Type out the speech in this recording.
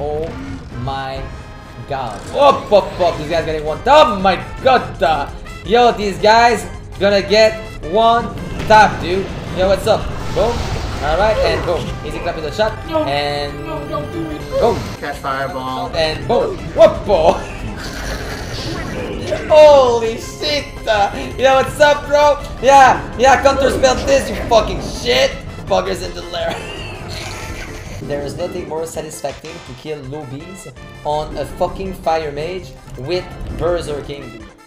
Oh my god. Oh, oh, oh. These guys getting one. Oh my god. Yo, these guys gonna get one tap, dude. Yo, what's up? Boom. Alright, and boom. Easy clap with a shot. And boom. Catch fireball. And boom. Whoop, oh. Holy shit! Yeah, what's up, bro? Yeah, counter spell this, you fucking shit! Buggers in the lair. There is nothing more satisfying to kill loobies on a fucking fire mage with berserking.